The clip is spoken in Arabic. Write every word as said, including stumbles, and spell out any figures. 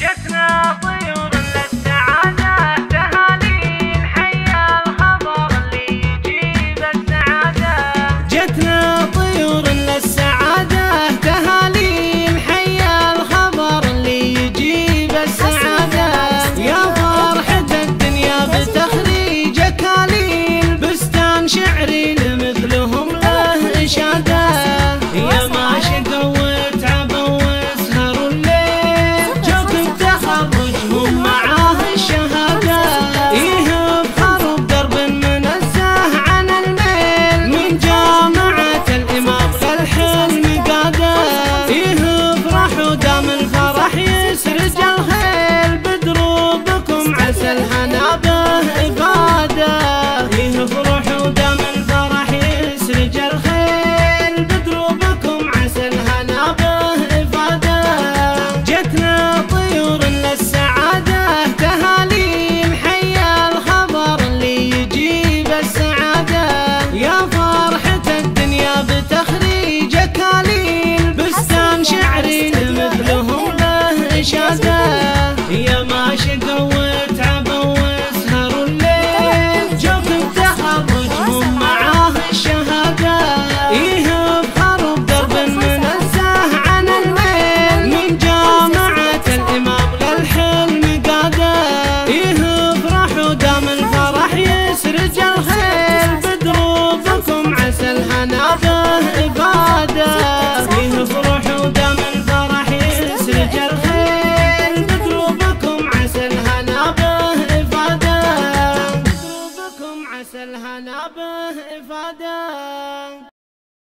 جتنا طيور للسعادة، تهانين حيا الخبر اللي يجيب السعادة. جتنا طيور للسعادة، تهانين حيا الخبر اللي يجيب السعادة. يا فرحة الدنيا بتخريجك هالين، بستان شعري لمثلهم له إشادة. يا ماشي الحمد